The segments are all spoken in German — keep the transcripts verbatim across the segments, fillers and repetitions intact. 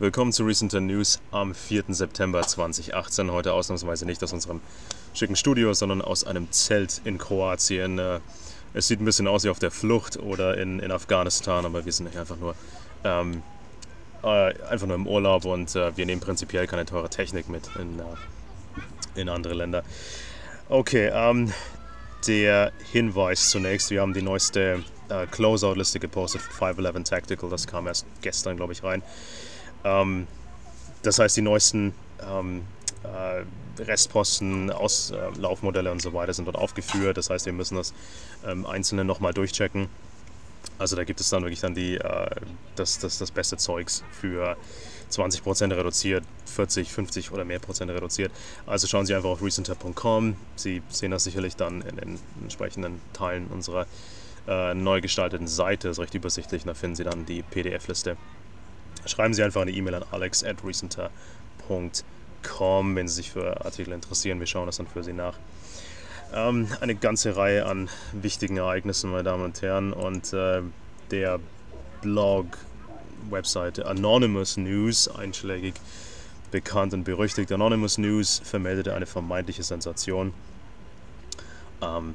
Willkommen zu Recentr News am vierten September zweitausendachtzehn. Heute ausnahmsweise nicht aus unserem schicken Studio, sondern aus einem Zelt in Kroatien. Es sieht ein bisschen aus wie auf der Flucht oder in, in Afghanistan, aber wir sind nicht einfach nur, ähm, äh, einfach nur im Urlaub und äh, wir nehmen prinzipiell keine teure Technik mit in, äh, in andere Länder. Okay, ähm, der Hinweis zunächst. Wir haben die neueste äh, Closeout-Liste gepostet, fünf elf Tactical. Das kam erst gestern, glaube ich, rein. Ähm, das heißt, die neuesten ähm, äh, Restposten, Auslaufmodelle äh, und so weiter sind dort aufgeführt. Das heißt, wir müssen das ähm, Einzelne nochmal durchchecken. Also da gibt es dann wirklich dann die, äh, das, das, das beste Zeugs für zwanzig Prozent reduziert, vierzig, fünfzig oder mehr Prozent reduziert. Also schauen Sie einfach auf recentr punkt com. Sie sehen das sicherlich dann in den entsprechenden Teilen unserer äh, neu gestalteten Seite. Das ist recht übersichtlich. Da finden Sie dann die P D F-Liste. Schreiben Sie einfach eine E-Mail an alex at recentr punkt com, wenn Sie sich für Artikel interessieren. Wir schauen das dann für Sie nach. Ähm, eine ganze Reihe an wichtigen Ereignissen, meine Damen und Herren. Und äh, der Blog-Webseite Anonymous News, einschlägig bekannt und berüchtigt. Anonymous News vermeldete eine vermeintliche Sensation. Ähm,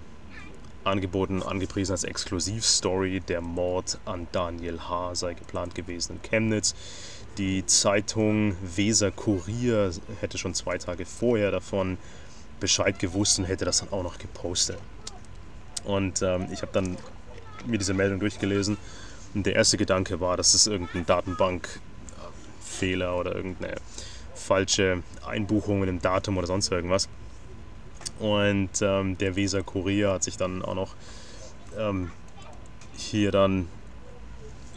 Angeboten, angepriesen als Exklusivstory, der Mord an Daniel H. sei geplant gewesen in Chemnitz. Die Zeitung Weser Kurier hätte schon zwei Tage vorher davon Bescheid gewusst und hätte das dann auch noch gepostet. Und ähm, ich habe dann mir diese Meldung durchgelesen und der erste Gedanke war, dass es irgendein Datenbankfehler oder irgendeine falsche Einbuchung in einem Datum oder sonst irgendwas. Und ähm, der Weser Kurier hat sich dann auch noch ähm, hier dann,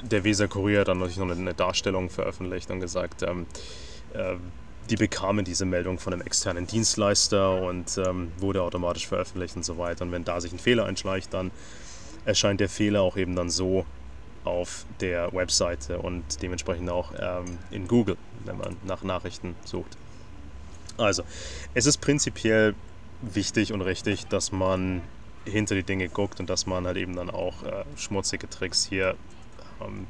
der Weser Kurier hat dann natürlich noch eine Darstellung veröffentlicht und gesagt, ähm, äh, die bekamen diese Meldung von einem externen Dienstleister und ähm, wurde automatisch veröffentlicht und so weiter. Und wenn da sich ein Fehler einschleicht, dann erscheint der Fehler auch eben dann so auf der Webseite und dementsprechend auch ähm, in Google, wenn man nach Nachrichten sucht. Also, es ist prinzipiell wichtig und richtig, dass man hinter die Dinge guckt und dass man halt eben dann auch äh, schmutzige Tricks hier ähm,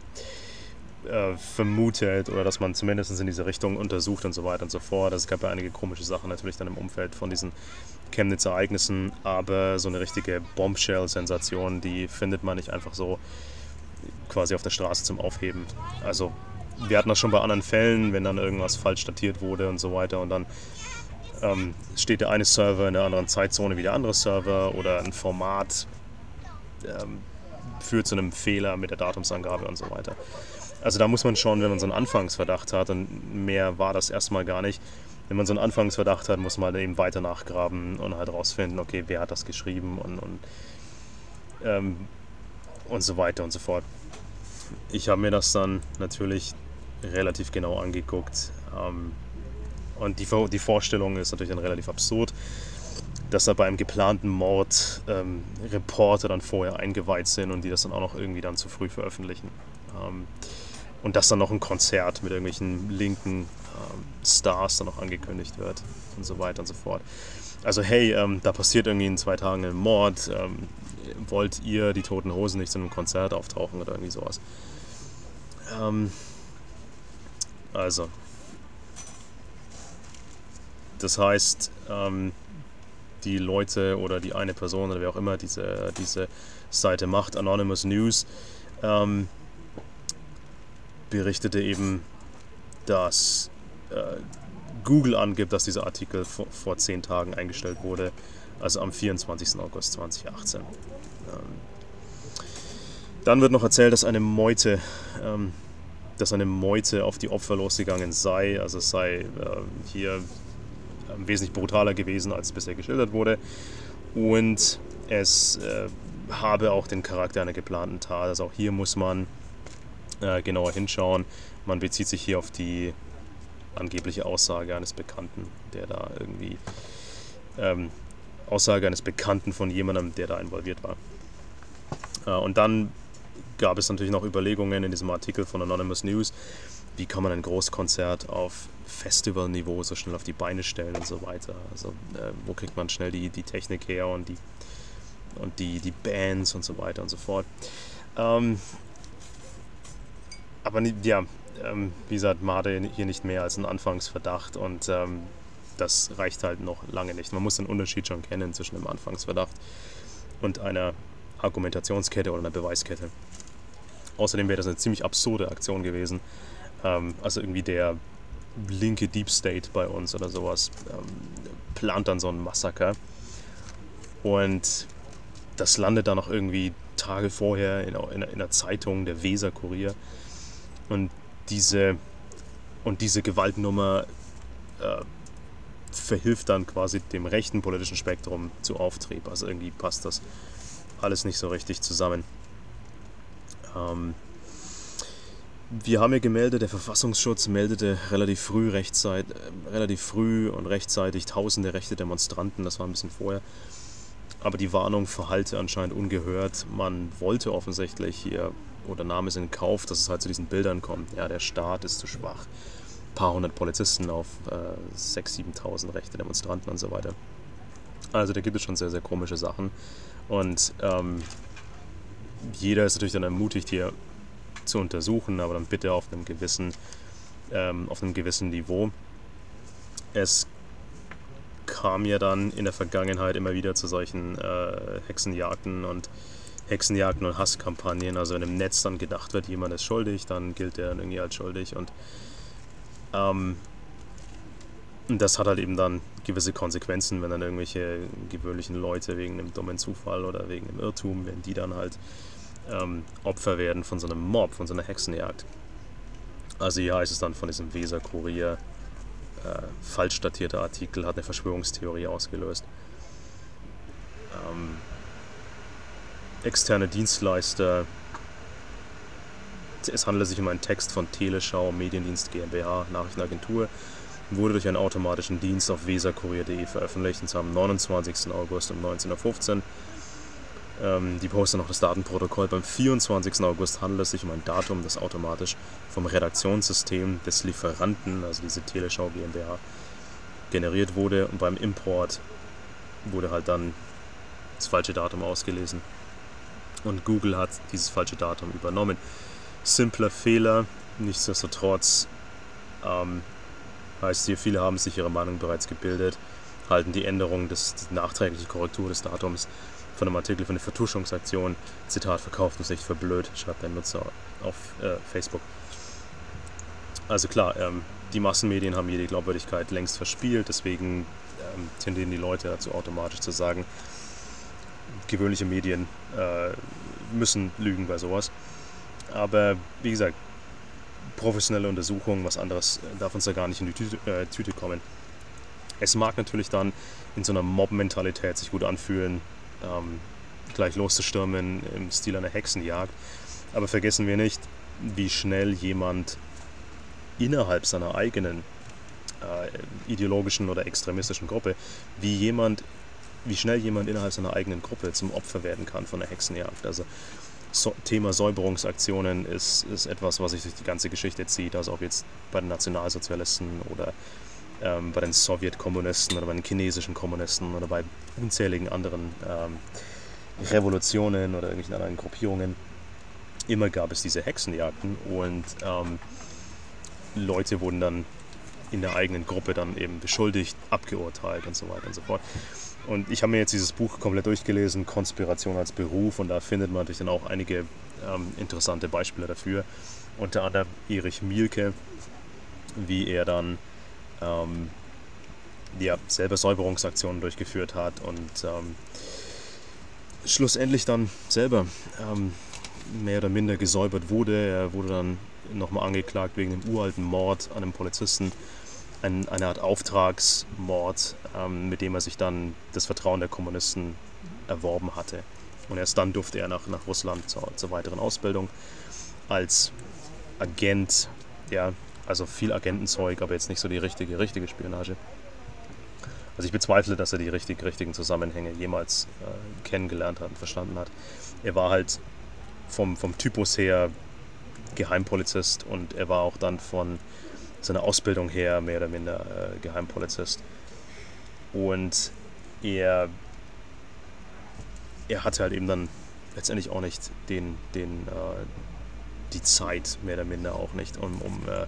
äh, vermutet oder dass man zumindest in diese Richtung untersucht und so weiter und so fort. Es gab ja einige komische Sachen natürlich dann im Umfeld von diesen Chemnitzer Ereignissen, aber so eine richtige Bombshell-Sensation, die findet man nicht einfach so quasi auf der Straße zum Aufheben. Also wir hatten das schon bei anderen Fällen, wenn dann irgendwas falsch datiert wurde und so weiter und dann Ähm, steht der eine Server in einer anderen Zeitzone wie der andere Server oder ein Format ähm, führt zu einem Fehler mit der Datumsangabe und so weiter. Also da muss man schauen, wenn man so einen Anfangsverdacht hat, und mehr war das erstmal gar nicht, wenn man so einen Anfangsverdacht hat, muss man halt eben weiter nachgraben und halt rausfinden, okay, wer hat das geschrieben und, und, ähm, und so weiter und so fort. Ich habe mir das dann natürlich relativ genau angeguckt. Ähm, Und die, die Vorstellung ist natürlich dann relativ absurd, dass da bei einem geplanten Mord ähm, Reporter dann vorher eingeweiht sind und die das dann auch noch irgendwie dann zu früh veröffentlichen. Ähm, und dass dann noch ein Konzert mit irgendwelchen linken ähm, Stars dann noch angekündigt wird und so weiter und so fort. Also hey, ähm, da passiert irgendwie in zwei Tagen ein Mord, ähm, wollt ihr die Toten Hosen nicht zu einem Konzert auftauchen oder irgendwie sowas. Ähm, also... Das heißt, ähm, die Leute oder die eine Person oder wer auch immer diese, diese Seite macht, Anonymous News, ähm, berichtete eben, dass äh, Google angibt, dass dieser Artikel vor, vor zehn Tagen eingestellt wurde, also am vierundzwanzigsten August zweitausendachtzehn. Ähm, dann wird noch erzählt, dass eine Meute... Ähm, dass eine Meute auf die Opfer losgegangen sei, also es sei äh, hier wesentlich brutaler gewesen, als bisher geschildert wurde, und es äh, habe auch den Charakter einer geplanten Tat. Also auch hier muss man äh, genauer hinschauen. Man bezieht sich hier auf die angebliche Aussage eines Bekannten, der da irgendwie ähm, Aussage eines Bekannten von jemandem, der da involviert war. Äh, und dann gab es natürlich noch Überlegungen in diesem Artikel von Anonymous News, wie kann man ein Großkonzert auf Festivalniveau so schnell auf die Beine stellen und so weiter. Also äh, wo kriegt man schnell die, die Technik her und, die, und die, die Bands und so weiter und so fort. Ähm, aber ja, ähm, wie gesagt, Made hier nicht mehr als ein Anfangsverdacht und ähm, das reicht halt noch lange nicht. Man muss den Unterschied schon kennen zwischen einem Anfangsverdacht und einer Argumentationskette oder einer Beweiskette. Außerdem wäre das eine ziemlich absurde Aktion gewesen. Ähm, also irgendwie der linke Deep State bei uns oder sowas ähm, plant dann so ein Massaker. Und das landet dann noch irgendwie Tage vorher in, in, in der Zeitung, der Weser Kurier. Und diese, und diese Gewaltnummer äh, verhilft dann quasi dem rechten politischen Spektrum zu Auftrieb. Also irgendwie passt das alles nicht so richtig zusammen. Ähm, wir haben hier gemeldet, der Verfassungsschutz meldete relativ früh, rechtzeit, äh, relativ früh und rechtzeitig tausende rechte Demonstranten, das war ein bisschen vorher. Aber die Warnung verhallte anscheinend ungehört. Man wollte offensichtlich hier, oder nahm es in Kauf, dass es halt zu diesen Bildern kommt. Ja, der Staat ist zu schwach. Ein paar hundert Polizisten auf äh, sechstausend, siebentausend rechte Demonstranten und so weiter. Also da gibt es schon sehr, sehr komische Sachen. Und ähm, jeder ist natürlich dann ermutigt, hier zu untersuchen, aber dann bitte auf einem gewissen, ähm, auf einem gewissen Niveau. Es kam ja dann in der Vergangenheit immer wieder zu solchen äh, Hexenjagden und Hexenjagden und Hasskampagnen. Also wenn im Netz dann gedacht wird, jemand ist schuldig, dann gilt der dann irgendwie als schuldig. Und ähm, das hat halt eben dann gewisse Konsequenzen, wenn dann irgendwelche gewöhnlichen Leute wegen einem dummen Zufall oder wegen einem Irrtum, wenn die dann halt ähm, Opfer werden von so einem Mob, von so einer Hexenjagd. Also hier heißt es dann von diesem Weser Kurier, Äh, falsch datierter Artikel hat eine Verschwörungstheorie ausgelöst. Ähm, externe Dienstleister. Es handelt sich um einen Text von Teleschau, Mediendienst GmbH, Nachrichtenagentur. Wurde durch einen automatischen Dienst auf weserkurier punkt de veröffentlicht und zwar am neunundzwanzigsten August um neunzehn Uhr fünfzehn. Ähm, die posten noch das Datenprotokoll. Beim vierundzwanzigsten August handelt es sich um ein Datum, das automatisch vom Redaktionssystem des Lieferanten, also diese Teleschau GmbH, generiert wurde. Und beim Import wurde halt dann das falsche Datum ausgelesen. Und Google hat dieses falsche Datum übernommen. Simpler Fehler, nichtsdestotrotz ähm, heißt hier, viele haben sich ihre Meinung bereits gebildet, halten die Änderung, des, die nachträgliche Korrektur des Datums von einem Artikel von der Vertuschungsaktion, Zitat, verkauft uns nicht für blöd, schreibt ein Nutzer auf äh, Facebook. Also klar, ähm, die Massenmedien haben jede Glaubwürdigkeit längst verspielt, deswegen ähm, tendieren die Leute dazu automatisch zu sagen, gewöhnliche Medien äh, müssen lügen bei sowas. Aber wie gesagt, professionelle Untersuchungen, was anderes darf uns da gar nicht in die Tüte, äh, Tüte kommen. Es mag natürlich dann in so einer Mob-Mentalität sich gut anfühlen, Ähm, gleich loszustürmen im Stil einer Hexenjagd. Aber vergessen wir nicht, wie schnell jemand innerhalb seiner eigenen äh, ideologischen oder extremistischen Gruppe, wie, jemand, wie schnell jemand innerhalb seiner eigenen Gruppe zum Opfer werden kann von der Hexenjagd. Also so, Thema Säuberungsaktionen ist, ist etwas, was sich durch die ganze Geschichte zieht. Also ob jetzt bei den Nationalsozialisten oder Ähm, bei den Sowjetkommunisten oder bei den chinesischen Kommunisten oder bei unzähligen anderen ähm, Revolutionen oder irgendwelchen anderen Gruppierungen. Immer gab es diese Hexenjagden und ähm, Leute wurden dann in der eigenen Gruppe dann eben beschuldigt, abgeurteilt und so weiter und so fort. Und ich habe mir jetzt dieses Buch komplett durchgelesen, Konspiration als Beruf, und da findet man natürlich dann auch einige ähm, interessante Beispiele dafür. Unter anderem Erich Mielke, wie er dann Ähm, ja, selber Säuberungsaktionen durchgeführt hat und ähm, schlussendlich dann selber ähm, mehr oder minder gesäubert wurde. Er wurde dann nochmal angeklagt wegen einem uralten Mord an einem Polizisten, ein, eine Art Auftragsmord, ähm, mit dem er sich dann das Vertrauen der Kommunisten erworben hatte. Und erst dann durfte er nach, nach Russland zur, zur weiteren Ausbildung als Agent, ja, also viel Agentenzeug, aber jetzt nicht so die richtige, richtige Spionage. Also ich bezweifle, dass er die richtig, richtigen Zusammenhänge jemals äh, kennengelernt hat und verstanden hat. Er war halt vom, vom Typus her Geheimpolizist und er war auch dann von seiner Ausbildung her mehr oder minder äh, Geheimpolizist. Und er, er hatte halt eben dann letztendlich auch nicht den, den, äh, die Zeit mehr oder minder auch nicht, um, um äh,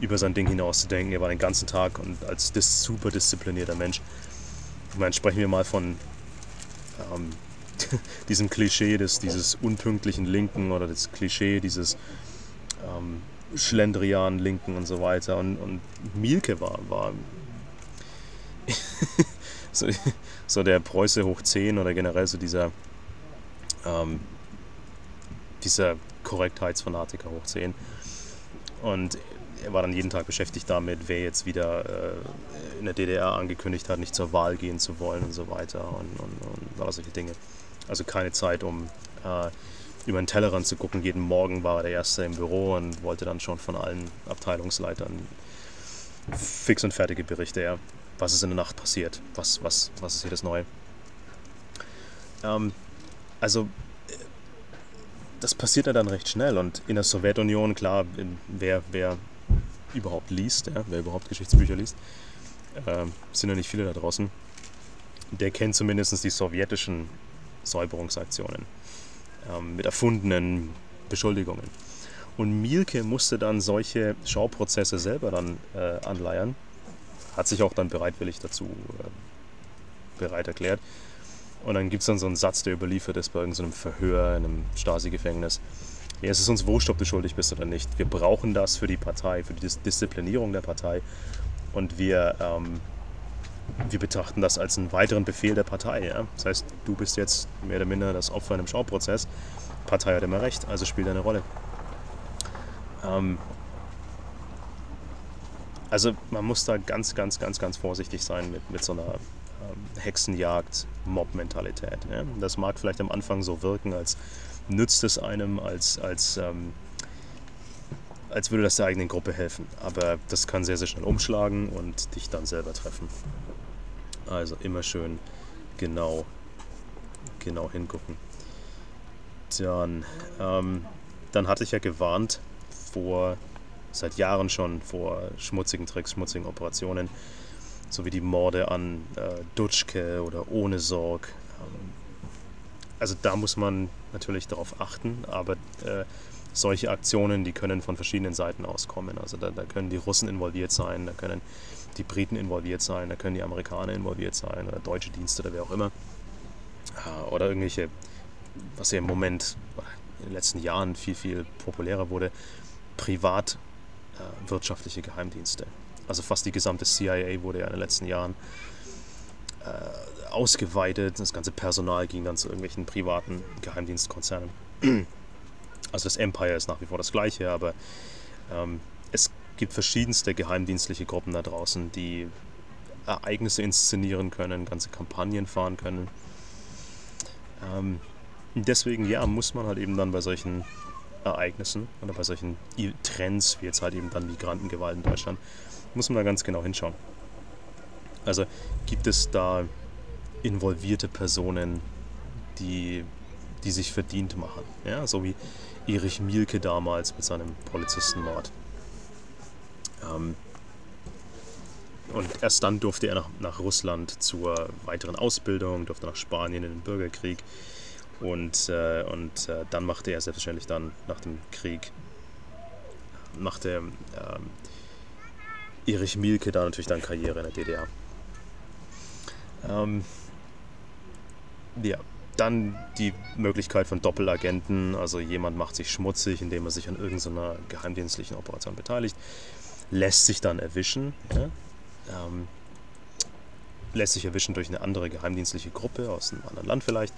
über sein Ding hinauszudenken. Er war den ganzen Tag und als dis super disziplinierter Mensch. Ich meine, sprechen wir mal von ähm, diesem Klischee des, dieses unpünktlichen Linken oder das Klischee dieses ähm, Schlendrian Linken und so weiter. Und, und Mielke war, war so, so der Preuße hoch zehn oder generell so dieser ähm, dieser Korrektheitsfanatiker hoch zehn. Und er war dann jeden Tag beschäftigt damit, wer jetzt wieder äh, in der D D R angekündigt hat, nicht zur Wahl gehen zu wollen und so weiter und, und, und all solche Dinge. Also keine Zeit, um äh, über den Tellerrand zu gucken. Jeden Morgen war er der Erste im Büro und wollte dann schon von allen Abteilungsleitern fix und fertige Berichte. Ja. Was ist in der Nacht passiert? Was, was, was ist hier das Neue? Ähm, also das passiert ja dann recht schnell und in der Sowjetunion, klar, wer, wer überhaupt liest, ja, wer überhaupt Geschichtsbücher liest, äh, sind ja nicht viele da draußen, der kennt zumindest die sowjetischen Säuberungsaktionen äh, mit erfundenen Beschuldigungen. Und Mielke musste dann solche Schauprozesse selber dann äh, anleiern, hat sich auch dann bereitwillig dazu äh, bereit erklärt. Und dann gibt es dann so einen Satz, der überliefert ist bei irgendeinem Verhör in einem Stasi-Gefängnis. Ja, es ist uns wurscht, ob du schuldig bist oder nicht. Wir brauchen das für die Partei, für die Dis- Disziplinierung der Partei. Und wir, ähm, wir betrachten das als einen weiteren Befehl der Partei. Ja? Das heißt, du bist jetzt mehr oder minder das Opfer in einem Schauprozess. Die Partei hat immer recht, also spielt eine Rolle. Ähm, also man muss da ganz, ganz, ganz, ganz vorsichtig sein mit, mit so einer Hexenjagd, Mob-Mentalität. Ja? Das mag vielleicht am Anfang so wirken, als nützt es einem, als, als, ähm, als würde das der eigenen Gruppe helfen. Aber das kann sehr, sehr schnell umschlagen und dich dann selber treffen. Also immer schön genau, genau hingucken. Dann, ähm, dann hatte ich ja gewarnt vor, seit Jahren schon, vor schmutzigen Tricks, schmutzigen Operationen. So wie die Morde an äh, Dutschke oder Ohnesorg. Ähm, also da muss man natürlich darauf achten, aber äh, solche Aktionen, die können von verschiedenen Seiten auskommen. Also da, da können die Russen involviert sein, da können die Briten involviert sein, da können die Amerikaner involviert sein oder deutsche Dienste oder wer auch immer. Äh, oder irgendwelche, was ja im Moment, in den letzten Jahren viel, viel populärer wurde, privatwirtschaftliche äh, Geheimdienste. Also fast die gesamte C I A wurde ja in den letzten Jahren äh, ausgeweitet. Das ganze Personal ging dann zu irgendwelchen privaten Geheimdienstkonzernen. Also das Empire ist nach wie vor das gleiche, aber ähm, es gibt verschiedenste geheimdienstliche Gruppen da draußen, die Ereignisse inszenieren können, ganze Kampagnen fahren können. Ähm, deswegen, ja, muss man halt eben dann bei solchen Ereignissen oder bei solchen Trends, wie jetzt halt eben dann Migrantengewalt in Deutschland, muss man da ganz genau hinschauen. Also gibt es da involvierte Personen, die, die sich verdient machen. Ja, so wie Erich Mielke damals mit seinem Polizistenmord. Ähm, und erst dann durfte er nach, nach Russland zur weiteren Ausbildung, durfte nach Spanien in den Bürgerkrieg. Und, äh, und äh, dann machte er selbstverständlich dann nach dem Krieg, machte ähm, Erich Mielke da natürlich dann Karriere in der D D R. Ähm, ja, dann die Möglichkeit von Doppelagenten, also jemand macht sich schmutzig, indem er sich an irgendeiner geheimdienstlichen Operation beteiligt, lässt sich dann erwischen, ja? ähm, lässt sich erwischen durch eine andere geheimdienstliche Gruppe aus einem anderen Land vielleicht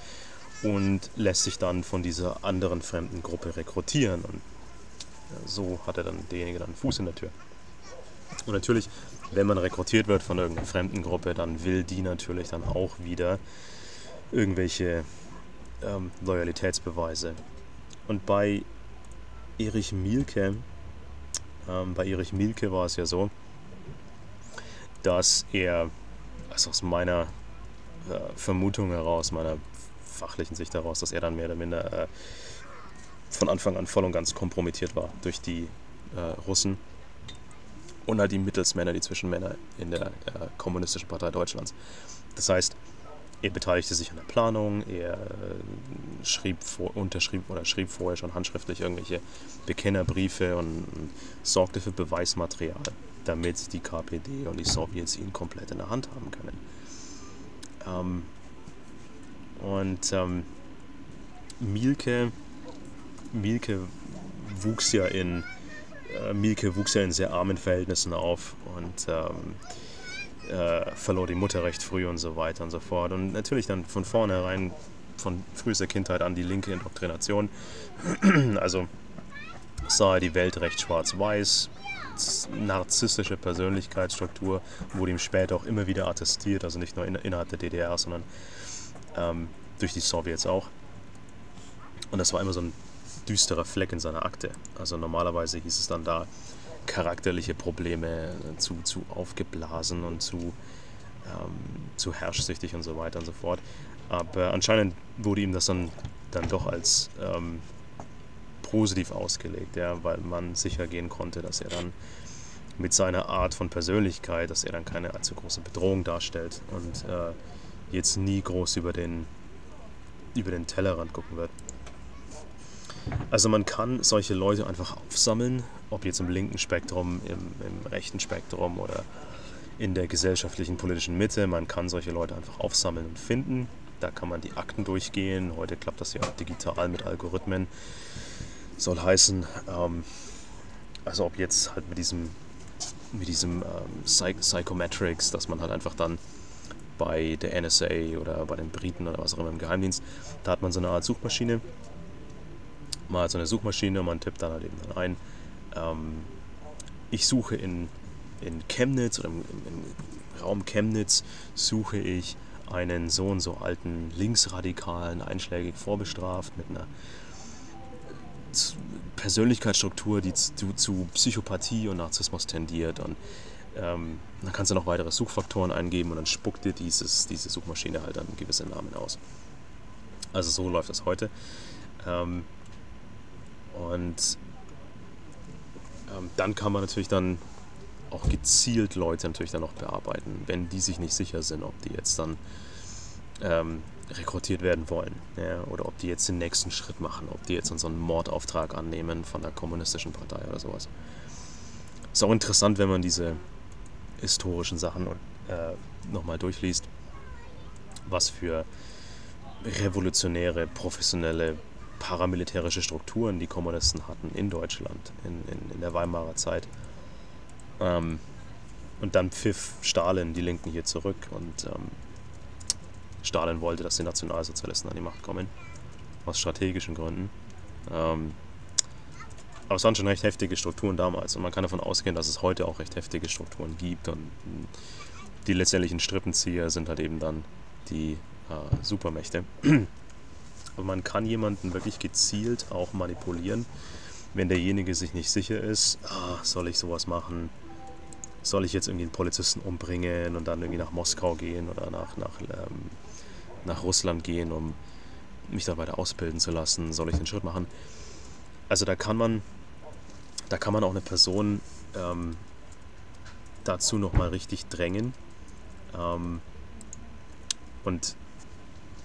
und lässt sich dann von dieser anderen fremden Gruppe rekrutieren und so hat er dann derjenige dann einen Fuß in der Tür. Und natürlich, wenn man rekrutiert wird von irgendeiner fremden Gruppe, dann will die natürlich dann auch wieder irgendwelche ähm, Loyalitätsbeweise. Und bei Erich Mielke, ähm, bei Erich Mielke war es ja so, dass er, also aus meiner äh, Vermutung heraus, meiner fachlichen Sicht heraus, dass er dann mehr oder minder äh, von Anfang an voll und ganz kompromittiert war durch die äh, Russen. Und halt die Mittelsmänner, die Zwischenmänner in der äh, Kommunistischen Partei Deutschlands. Das heißt, Er beteiligte sich an der Planung, er äh, schrieb vor, unterschrieb oder schrieb vorher schon handschriftlich irgendwelche Bekennerbriefe und, und sorgte für Beweismaterial, damit die K P D und die Sowjets ihn komplett in der Hand haben können. Ähm, und ähm, Mielke, Mielke wuchs ja in äh, Mielke wuchs ja in sehr armen Verhältnissen auf und ähm, Äh, verlor die Mutter recht früh und so weiter und so fort. Und natürlich dann von vornherein, von frühester Kindheit an, die linke Indoktrination. Also sah er die Welt recht schwarz-weiß, narzisstische Persönlichkeitsstruktur, wurde ihm später auch immer wieder attestiert, also nicht nur in, innerhalb der D D R, sondern ähm, durch die Sowjets auch. Und das war immer so ein düsterer Fleck in seiner Akte. Also normalerweise hieß es dann da, charakterliche Probleme, zu, zu aufgeblasen und zu, ähm, zu herrschsüchtig und so weiter und so fort. Aber anscheinend wurde ihm das dann, dann doch als ähm, positiv ausgelegt, ja, weil man sicher gehen konnte, dass er dann mit seiner Art von Persönlichkeit, dass er dann keine allzu große Bedrohung darstellt und äh, jetzt nie groß über den, über den Tellerrand gucken wird. Also man kann solche Leute einfach aufsammeln, ob jetzt im linken Spektrum, im, im rechten Spektrum oder in der gesellschaftlichen politischen Mitte. Man kann solche Leute einfach aufsammeln und finden. Da kann man die Akten durchgehen. Heute klappt das ja auch digital mit Algorithmen. Soll heißen, ähm, also ob jetzt halt mit diesem, mit diesem ähm, Psych- Psychometrics, dass man halt einfach dann bei der N S A oder bei den Briten oder was auch immer im Geheimdienst, da hat man so eine Art Suchmaschine. Man hat so eine Suchmaschine und man tippt dann halt eben dann ein. Ähm, ich suche in, in Chemnitz oder im, im Raum Chemnitz suche ich einen so und so alten linksradikalen, einschlägig vorbestraft mit einer Persönlichkeitsstruktur, die zu, zu Psychopathie und Narzissmus tendiert. Und ähm, dann kannst du noch weitere Suchfaktoren eingeben und dann spuckt dir dieses, diese Suchmaschine halt dann gewisse Namen aus. Also so läuft das heute. Ähm, Und ähm, dann kann man natürlich dann auch gezielt Leute natürlich dann auch bearbeiten, wenn die sich nicht sicher sind, ob die jetzt dann ähm, rekrutiert werden wollen, ja, oder ob die jetzt den nächsten Schritt machen, ob die jetzt so einen Mordauftrag annehmen von der kommunistischen Partei oder sowas. Ist auch interessant, wenn man diese historischen Sachen äh, nochmal durchliest, was für revolutionäre, professionelle, paramilitärische Strukturen die Kommunisten hatten in Deutschland, in, in, in der Weimarer Zeit. Ähm, und dann pfiff Stalin die Linken hier zurück und ähm, Stalin wollte, dass die Nationalsozialisten an die Macht kommen, aus strategischen Gründen. Ähm, aber es waren schon recht heftige Strukturen damals und man kann davon ausgehen, dass es heute auch recht heftige Strukturen gibt und die letztendlichen Strippenzieher sind halt eben dann die äh, Supermächte. Aber man kann jemanden wirklich gezielt auch manipulieren, wenn derjenige sich nicht sicher ist, ah, soll ich sowas machen, soll ich jetzt irgendwie einen Polizisten umbringen und dann irgendwie nach Moskau gehen oder nach, nach, ähm, nach Russland gehen, um mich da weiter ausbilden zu lassen, soll ich den Schritt machen. Also da kann man, da kann man auch eine Person ähm, dazu nochmal richtig drängen. Ähm, und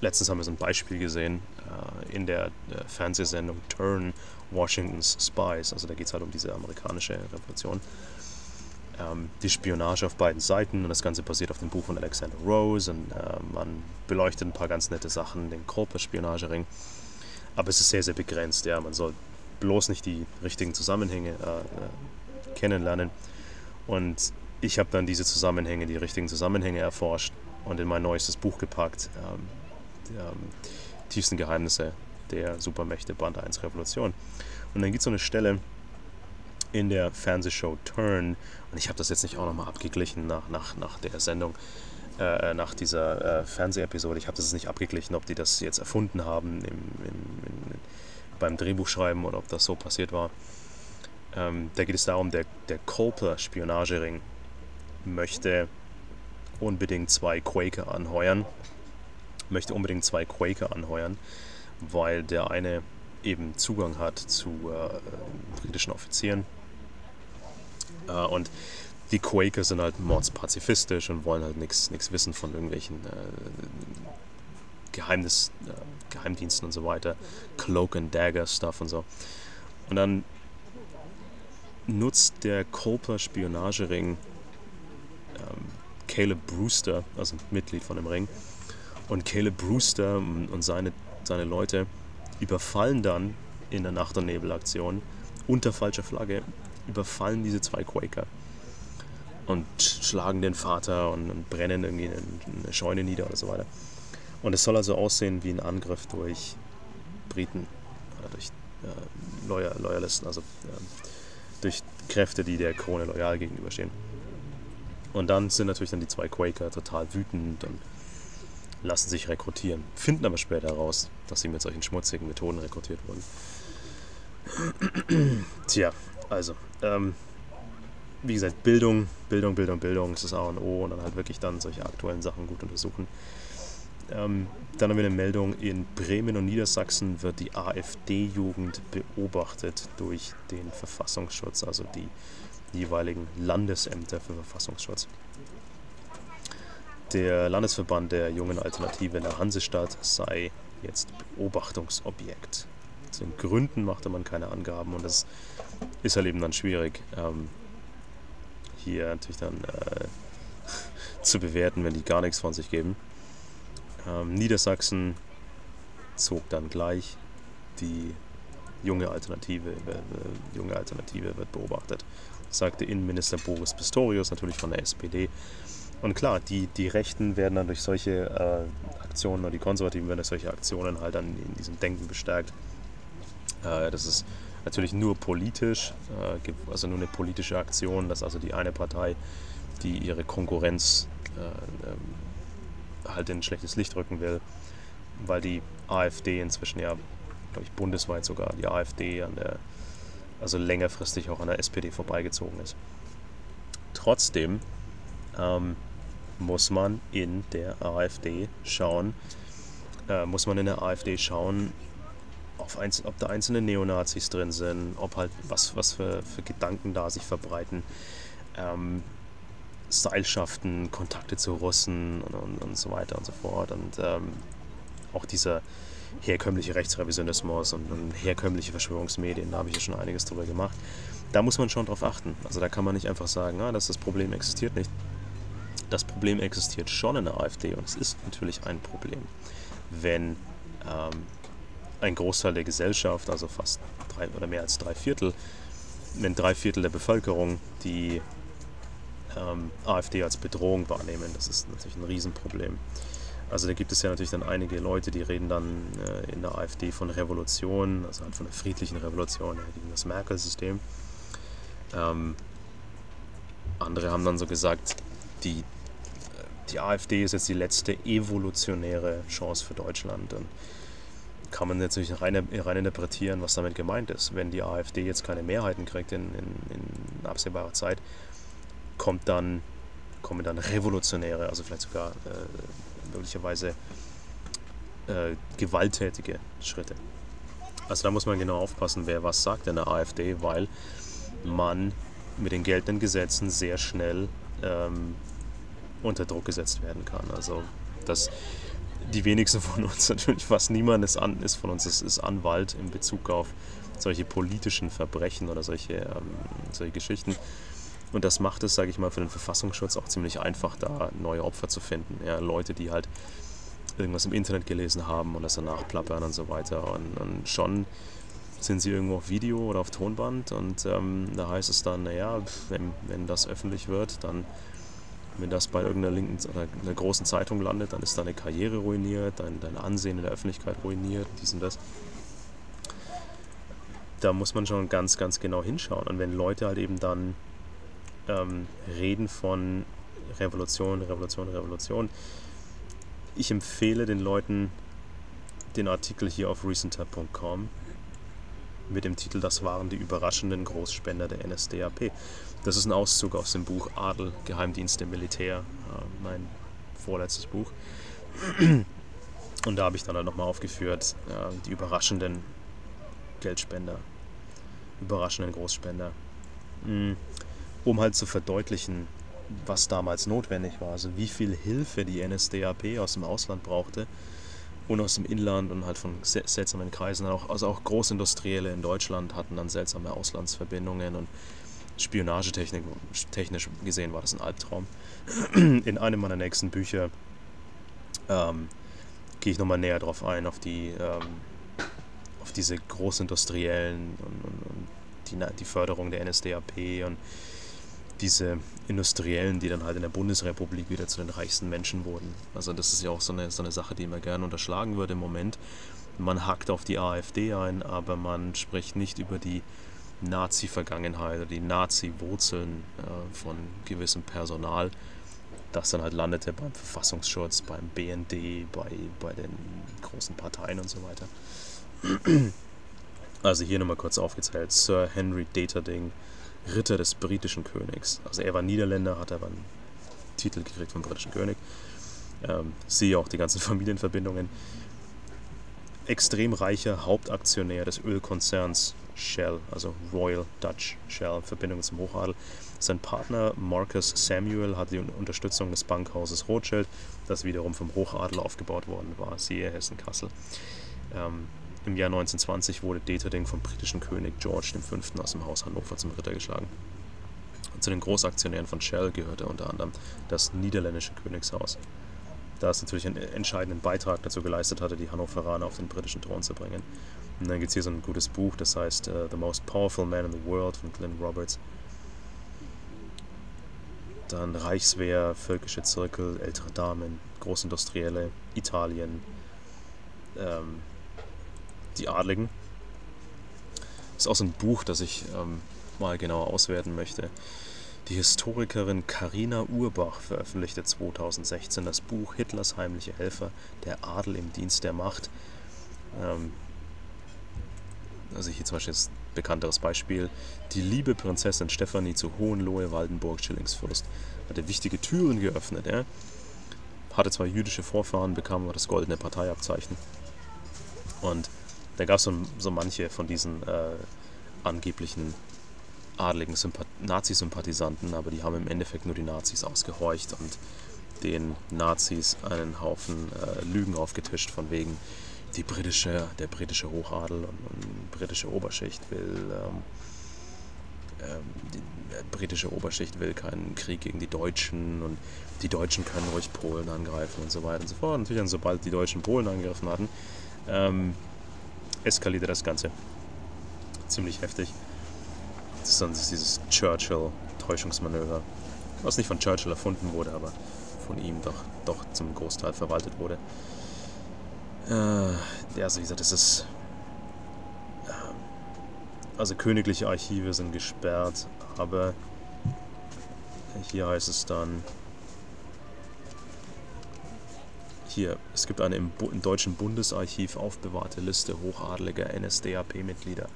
letztens haben wir so ein Beispiel gesehen äh, in der äh, Fernsehsendung Turn Washington's Spies. Also da geht es halt um diese amerikanische Revolution. Ähm, die Spionage auf beiden Seiten und das Ganze basiert auf dem Buch von Alexander Rose. Und äh, man beleuchtet ein paar ganz nette Sachen, den Culper-Spionagering. Aber es ist sehr, sehr begrenzt. Ja, man soll bloß nicht die richtigen Zusammenhänge äh, äh, kennenlernen. Und ich habe dann diese Zusammenhänge, die richtigen Zusammenhänge erforscht und in mein neuestes Buch gepackt. Ähm, Der, ähm, tiefsten Geheimnisse der Supermächte Band eins Revolution. Und dann gibt es so eine Stelle in der Fernsehshow Turn, und ich habe das jetzt nicht auch nochmal abgeglichen nach, nach, nach der Sendung, äh, nach dieser äh, Fernsehepisode, ich habe das nicht abgeglichen, ob die das jetzt erfunden haben im, im, im, beim Drehbuchschreiben oder ob das so passiert war. Ähm, da geht es darum, der, der Culper-Spionagering möchte unbedingt zwei Quaker anheuern, möchte unbedingt zwei Quaker anheuern, weil der eine eben Zugang hat zu äh, britischen Offizieren. Äh, und Die Quaker sind halt mordspazifistisch und wollen halt nichts wissen von irgendwelchen äh, Geheimnis, äh, Geheimdiensten und so weiter. Cloak and Dagger Stuff und so. Und dann nutzt der Culper Spionagering ähm, Caleb Brewster, also Mitglied von dem Ring, und Caleb Brewster und seine, seine Leute überfallen dann in der Nacht- und Nebelaktion unter falscher Flagge, überfallen diese zwei Quaker und schlagen den Vater und, und brennen irgendwie eine Scheune nieder oder so weiter. Und es soll also aussehen wie ein Angriff durch Briten oder durch äh, Loyal, Loyalisten, also äh, durch Kräfte, die der Krone loyal gegenüberstehen. Und dann sind natürlich dann die zwei Quaker total wütend und lassen sich rekrutieren, finden aber später heraus, dass sie mit solchen schmutzigen Methoden rekrutiert wurden. Tja, also, ähm, wie gesagt, Bildung, Bildung, Bildung, Bildung, das ist A und O, und dann halt wirklich dann solche aktuellen Sachen gut untersuchen. Ähm, dann haben wir eine Meldung, in Bremen und Niedersachsen wird die AfD-Jugend beobachtet durch den Verfassungsschutz, also die jeweiligen Landesämter für Verfassungsschutz. Der Landesverband der Jungen Alternative in der Hansestadt sei jetzt Beobachtungsobjekt. Zu den Gründen machte man keine Angaben, und das ist halt eben dann schwierig, ähm, hier natürlich dann äh, zu bewerten, wenn die gar nichts von sich geben. Ähm, Niedersachsen zog dann gleich, die junge Alternative, äh, junge Alternative wird beobachtet, sagte Innenminister Boris Pistorius, natürlich von der S P D. Und klar, die, die Rechten werden dann durch solche äh, Aktionen, oder die Konservativen werden durch solche Aktionen halt dann in diesem Denken bestärkt. Äh, das ist natürlich nur politisch, äh, also nur eine politische Aktion, dass also die eine Partei, die ihre Konkurrenz äh, äh, halt in ein schlechtes Licht rücken will, weil die AfD inzwischen ja, glaube ich, bundesweit sogar, die AfD an der, also längerfristig auch an der S P D vorbeigezogen ist. Trotzdem ähm, muss man in der AfD schauen, äh, muss man in der AfD schauen, auf einz ob da einzelne Neonazis drin sind, ob halt was, was für, für Gedanken da sich verbreiten, ähm, Seilschaften, Kontakte zu Russen und, und, und so weiter und so fort. Und ähm, auch dieser herkömmliche Rechtsrevisionismus und, und herkömmliche Verschwörungsmedien, da habe ich ja schon einiges drüber gemacht. Da muss man schon drauf achten. Also da kann man nicht einfach sagen, ah, dass das Problem existiert nicht. Das Problem existiert schon in der AfD, und es ist natürlich ein Problem, wenn ähm, ein Großteil der Gesellschaft, also fast drei oder mehr als drei Viertel, wenn drei Viertel der Bevölkerung die ähm, AfD als Bedrohung wahrnehmen, das ist natürlich ein Riesenproblem. Also da gibt es ja natürlich dann einige Leute, die reden dann äh, in der AfD von Revolution, also halt von der friedlichen Revolution, ja, gegen das Merkel-System. Ähm, andere haben dann so gesagt, die, die AfD ist jetzt die letzte evolutionäre Chance für Deutschland. Und kann man natürlich rein, rein interpretieren, was damit gemeint ist. Wenn die AfD jetzt keine Mehrheiten kriegt in, in, in absehbarer Zeit, kommt dann, kommen dann revolutionäre, also vielleicht sogar äh, möglicherweise äh, gewalttätige Schritte. Also da muss man genau aufpassen, wer was sagt in der AfD, weil man mit den geltenden Gesetzen sehr schnell ähm, unter Druck gesetzt werden kann. Also dass die wenigsten von uns, natürlich fast niemand ist, an, ist von uns ist, ist Anwalt in Bezug auf solche politischen Verbrechen oder solche, ähm, solche Geschichten. Und das macht es, sage ich mal, für den Verfassungsschutz auch ziemlich einfach, da neue Opfer zu finden. Ja, Leute, die halt irgendwas im Internet gelesen haben und das danach plappern und so weiter. Und, und schon sind sie irgendwo auf Video oder auf Tonband, und ähm, da heißt es dann, naja, wenn, wenn das öffentlich wird, dann, wenn das bei irgendeiner linken, einer großen Zeitung landet, dann ist deine Karriere ruiniert, dein, dein Ansehen in der Öffentlichkeit ruiniert, dies und das. Da muss man schon ganz, ganz genau hinschauen. Und wenn Leute halt eben dann ähm, reden von Revolution, Revolution, Revolution, ich empfehle den Leuten den Artikel hier auf recentr punkt com mit dem Titel "Das waren die überraschenden Großspender der N S D A P. Das ist ein Auszug aus dem Buch Adel, Geheimdienste, Militär, äh, mein vorletztes Buch. Und da habe ich dann halt nochmal aufgeführt, äh, die überraschenden Geldspender, überraschenden Großspender. Mhm. um halt zu verdeutlichen, was damals notwendig war, also wie viel Hilfe die N S D A P aus dem Ausland brauchte und aus dem Inland und halt von seltsamen Kreisen. Auch, also auch Großindustrielle in Deutschland hatten dann seltsame Auslandsverbindungen und spionagetechnisch gesehen war das ein Albtraum. In einem meiner nächsten Bücher ähm, gehe ich nochmal näher drauf ein, auf die ähm, auf diese Großindustriellen und, und, und die, die Förderung der N S D A P und diese Industriellen, die dann halt in der Bundesrepublik wieder zu den reichsten Menschen wurden. Also das ist ja auch so eine, so eine Sache, die man gerne unterschlagen würde im Moment. Man hackt auf die AfD ein, aber man spricht nicht über die Nazi-Vergangenheit oder die Nazi-Wurzeln äh, von gewissem Personal, das dann halt landete beim Verfassungsschutz, beim B N D, bei, bei den großen Parteien und so weiter. Also hier nochmal kurz aufgezählt, Sir Henry Deterding, Ritter des britischen Königs. Also er war Niederländer, hat aber einen Titel gekriegt vom britischen König. Ähm, siehe auch die ganzen Familienverbindungen. Extrem reicher Hauptaktionär des Ölkonzerns Shell, also Royal Dutch Shell, Verbindung zum Hochadel. Sein Partner Marcus Samuel hatte die Unterstützung des Bankhauses Rothschild, das wiederum vom Hochadel aufgebaut worden war, siehe Hessen-Kassel. Ähm, Im Jahr neunzehnhundertzwanzig wurde Deterding vom britischen König George der Fünfte aus dem Haus Hannover zum Ritter geschlagen. Und zu den Großaktionären von Shell gehörte unter anderem das niederländische Königshaus, da es natürlich einen entscheidenden Beitrag dazu geleistet hatte, die Hannoveraner auf den britischen Thron zu bringen. Und dann gibt es hier so ein gutes Buch, das heißt uh, The Most Powerful Man in the World von Glenn Roberts. Dann Reichswehr, völkische Zirkel, ältere Damen, Großindustrielle, Italien, ähm, die Adligen. Das ist auch so ein Buch, das ich ähm, mal genauer auswerten möchte. Die Historikerin Karina Urbach veröffentlichte zweitausendsechzehn das Buch Hitlers heimliche Helfer, der Adel im Dienst der Macht. Ähm, also hier zum Beispiel das bekannteres Beispiel. Die liebe Prinzessin Stefanie zu Hohenlohe-Waldenburg-Schillingsfürst hatte wichtige Türen geöffnet. Ja? Hatte zwar jüdische Vorfahren, bekam aber das goldene Parteiabzeichen. Und da gab es so, so manche von diesen äh, angeblichen adligen Nazi-Sympathisanten, aber die haben im Endeffekt nur die Nazis ausgehorcht und den Nazis einen Haufen äh, Lügen aufgetischt, von wegen die britische, der britische Hochadel und, und britische Oberschicht will ähm, ähm, die, äh, britische Oberschicht will keinen Krieg gegen die Deutschen und die Deutschen können ruhig Polen angreifen und so weiter und so fort. Natürlich, und sobald die Deutschen Polen angegriffen hatten, Ähm, eskalierte das Ganze ziemlich heftig. Das ist dann dieses Churchill-Täuschungsmanöver, was nicht von Churchill erfunden wurde, aber von ihm doch, doch zum Großteil verwaltet wurde. Äh, also wie gesagt, das ist... Äh, also königliche Archive sind gesperrt, aber hier heißt es dann... Hier, es gibt eine im, Bu im Deutschen Bundesarchiv aufbewahrte Liste hochadeliger N S D A P-Mitglieder.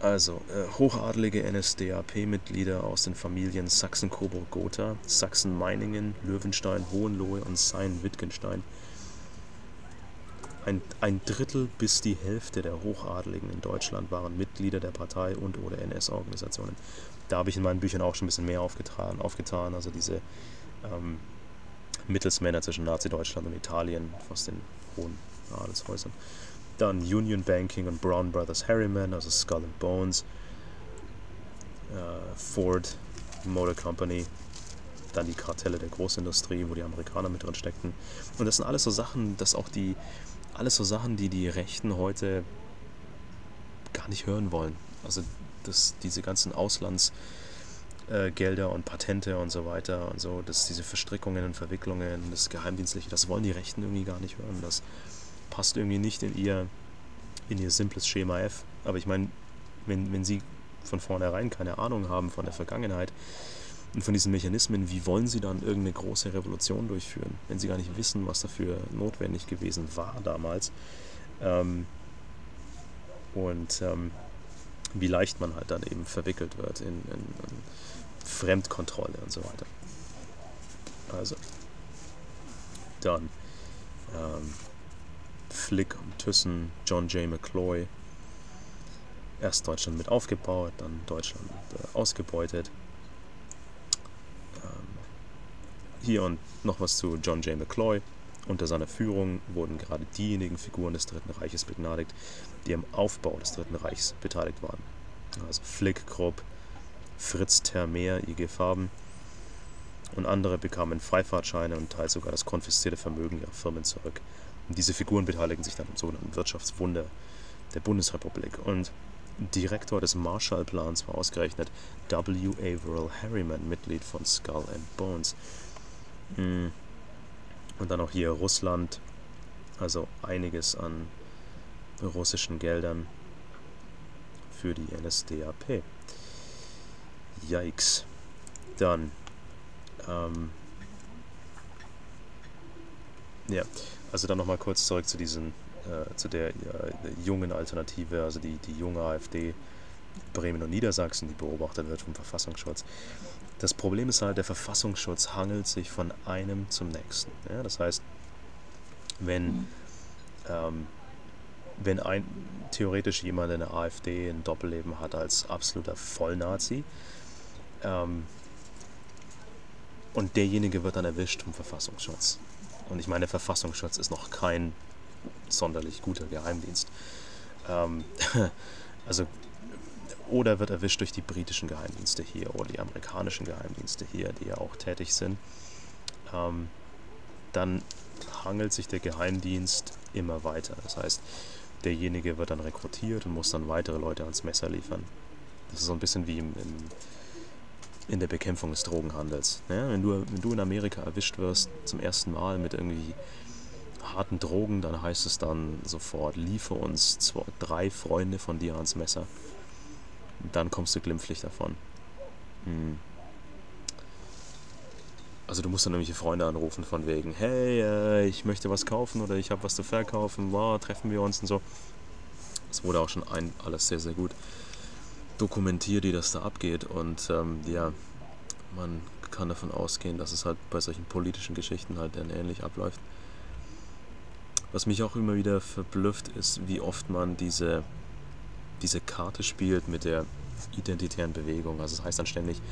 Also, äh, hochadelige N S D A P-Mitglieder aus den Familien Sachsen-Coburg-Gotha, Sachsen-Meiningen, Löwenstein, Hohenlohe und Sayn-Wittgenstein. Ein, ein Drittel bis die Hälfte der Hochadeligen in Deutschland waren Mitglieder der Partei und oder N S-Organisationen. Da habe ich in meinen Büchern auch schon ein bisschen mehr aufgetan, aufgetan also diese... Ähm, Mittelsmänner zwischen Nazi-Deutschland und Italien aus den hohen Adelshäusern. Dann Union Banking und Brown Brothers Harriman, also Skull and Bones, äh, Ford Motor Company, dann die Kartelle der Großindustrie, wo die Amerikaner mit drin steckten. Und das sind alles so Sachen, dass auch die alles so Sachen, die die Rechten heute gar nicht hören wollen. Also dass diese ganzen Auslands Gelder und Patente und so weiter und so, dass diese Verstrickungen und Verwicklungen, das Geheimdienstliche, das wollen die Rechten irgendwie gar nicht hören. Das passt irgendwie nicht in ihr, in ihr simples Schema F. Aber ich meine, wenn, wenn sie von vornherein keine Ahnung haben von der Vergangenheit und von diesen Mechanismen, wie wollen sie dann irgendeine große Revolution durchführen, wenn sie gar nicht wissen, was dafür notwendig gewesen war damals ähm, und ähm, wie leicht man halt dann eben verwickelt wird in, in, in Fremdkontrolle und so weiter. Also, dann ähm, Flick und Thyssen, John J. McCloy, erst Deutschland mit aufgebaut, dann Deutschland äh, ausgebeutet. Ähm, hier und noch was zu John J. McCloy. Unter seiner Führung wurden gerade diejenigen Figuren des Dritten Reiches begnadigt, die am Aufbau des Dritten Reichs beteiligt waren. Also Flick, Krupp, Fritz Termeer, I G Farben und andere bekamen Freifahrtscheine und teils sogar das konfiszierte Vermögen ihrer Firmen zurück. Und diese Figuren beteiligen sich dann am sogenannten Wirtschaftswunder der Bundesrepublik. Und Direktor des Marshallplans war ausgerechnet W. Averill Harriman, Mitglied von Skull and Bones. Und dann auch hier Russland, also einiges an russischen Geldern für die N S D A P. Yikes. Dann, ähm, ja, also dann nochmal kurz zurück zu diesen, äh, zu der äh, jungen Alternative, also die, die junge AfD Bremen und Niedersachsen, die beobachtet wird vom Verfassungsschutz. Das Problem ist halt, der Verfassungsschutz hangelt sich von einem zum nächsten. Ja? Das heißt, wenn, ähm, wenn ein, theoretisch jemand in der AfD ein Doppelleben hat als absoluter Vollnazi ähm, und derjenige wird dann erwischt vom Verfassungsschutz. Und ich meine, der Verfassungsschutz ist noch kein sonderlich guter Geheimdienst. Ähm, also, oder wird erwischt durch die britischen Geheimdienste hier oder die amerikanischen Geheimdienste hier, die ja auch tätig sind. Ähm, dann hangelt sich der Geheimdienst immer weiter. Das heißt, derjenige wird dann rekrutiert und muss dann weitere Leute ans Messer liefern. Das ist so ein bisschen wie im, im, in der Bekämpfung des Drogenhandels. Ja, wenn du, wenn du in Amerika erwischt wirst zum ersten Mal mit irgendwie harten Drogen, dann heißt es dann sofort, liefere uns zwei, drei Freunde von dir ans Messer. Dann kommst du glimpflich davon. Hm. Also du musst dann nämlich Freunde anrufen von wegen, hey, äh, ich möchte was kaufen oder ich habe was zu verkaufen, wow, treffen wir uns und so. Es wurde auch schon ein, alles sehr, sehr gut dokumentiert, wie das da abgeht. Und ähm, ja, man kann davon ausgehen, dass es halt bei solchen politischen Geschichten halt dann ähnlich abläuft. Was mich auch immer wieder verblüfft, ist, wie oft man diese, diese Karte spielt mit der identitären Bewegung. Also das heißt dann ständig,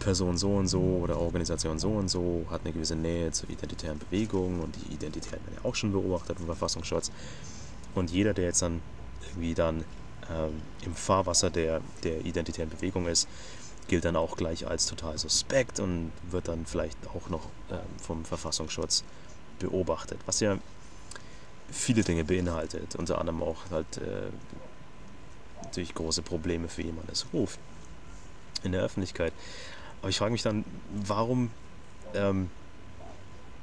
Person so und so oder Organisation so und so hat eine gewisse Nähe zur identitären Bewegung und die Identität wird ja auch schon beobachtet vom Verfassungsschutz. Und jeder, der jetzt dann irgendwie dann ähm, im Fahrwasser der, der identitären Bewegung ist, gilt dann auch gleich als total suspekt und wird dann vielleicht auch noch ähm, vom Verfassungsschutz beobachtet, was ja viele Dinge beinhaltet, unter anderem auch halt äh, natürlich große Probleme für jemandes Ruf in der Öffentlichkeit. Aber ich frage mich dann, warum, ähm,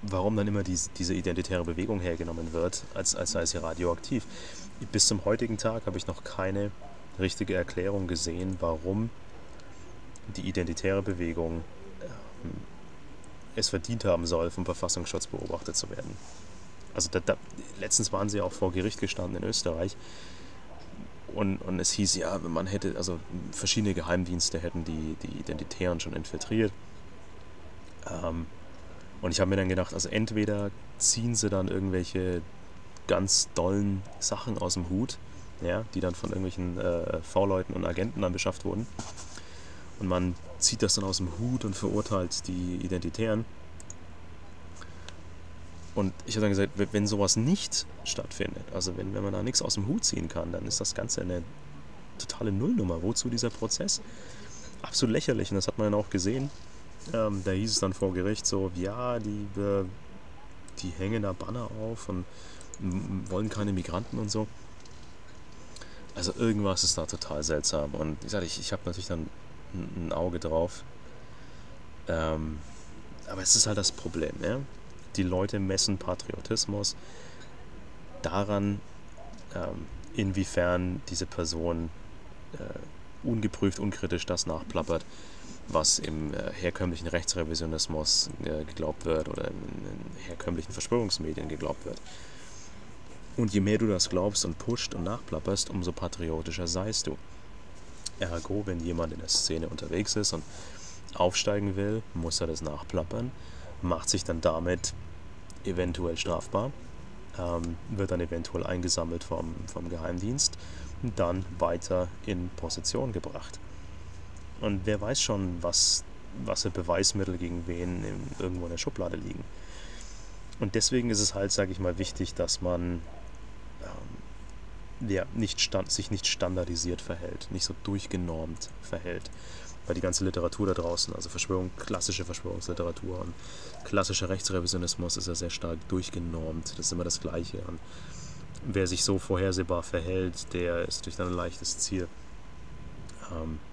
warum dann immer die, diese identitäre Bewegung hergenommen wird, als, als sei sie radioaktiv. Bis zum heutigen Tag habe ich noch keine richtige Erklärung gesehen, warum die identitäre Bewegung ähm, es verdient haben soll, vom Verfassungsschutz beobachtet zu werden. Also da, da, letztens waren sie auch vor Gericht gestanden in Österreich. Und, und es hieß, ja, man hätte, also verschiedene Geheimdienste hätten die, die Identitären schon infiltriert. Ähm, und ich habe mir dann gedacht, also entweder ziehen sie dann irgendwelche ganz dollen Sachen aus dem Hut, ja, die dann von irgendwelchen äh, V-Leuten und Agenten dann beschafft wurden. Und man zieht das dann aus dem Hut und verurteilt die Identitären. Und ich habe dann gesagt, wenn sowas nicht stattfindet, also wenn, wenn man da nichts aus dem Hut ziehen kann, dann ist das Ganze eine totale Nullnummer. Wozu dieser Prozess? Absolut lächerlich. Und das hat man dann auch gesehen. Ähm, da hieß es dann vor Gericht so, ja, die, die hängen da Banner auf und wollen keine Migranten und so. Also irgendwas ist da total seltsam. Und ich sage, ich, ich habe natürlich dann ein, ein Auge drauf. Ähm, aber es ist halt das Problem, ja. Die Leute messen Patriotismus daran, ähm, inwiefern diese Person äh, ungeprüft, unkritisch das nachplappert, was im äh, herkömmlichen Rechtsrevisionismus äh, geglaubt wird oder in, in herkömmlichen Verschwörungsmedien geglaubt wird. Und je mehr du das glaubst und pusht und nachplapperst, umso patriotischer seist du. Ergo, wenn jemand in der Szene unterwegs ist und aufsteigen will, muss er das nachplappern, macht sich dann damit eventuell strafbar ähm, wird dann eventuell eingesammelt vom, vom Geheimdienst und dann weiter in Position gebracht. Und wer weiß schon, was, was für Beweismittel gegen wen in, irgendwo in der Schublade liegen. Und deswegen ist es halt, sage ich mal, wichtig, dass man ähm, ja, nicht stand, sich nicht standardisiert verhält, nicht so durchgenormt verhält. Weil die ganze Literatur da draußen, also Verschwörung, klassische Verschwörungsliteratur und klassischer Rechtsrevisionismus ist ja sehr stark durchgenormt. Das ist immer das Gleiche. Und wer sich so vorhersehbar verhält, der ist natürlich dann ein leichtes Ziel. Ähm,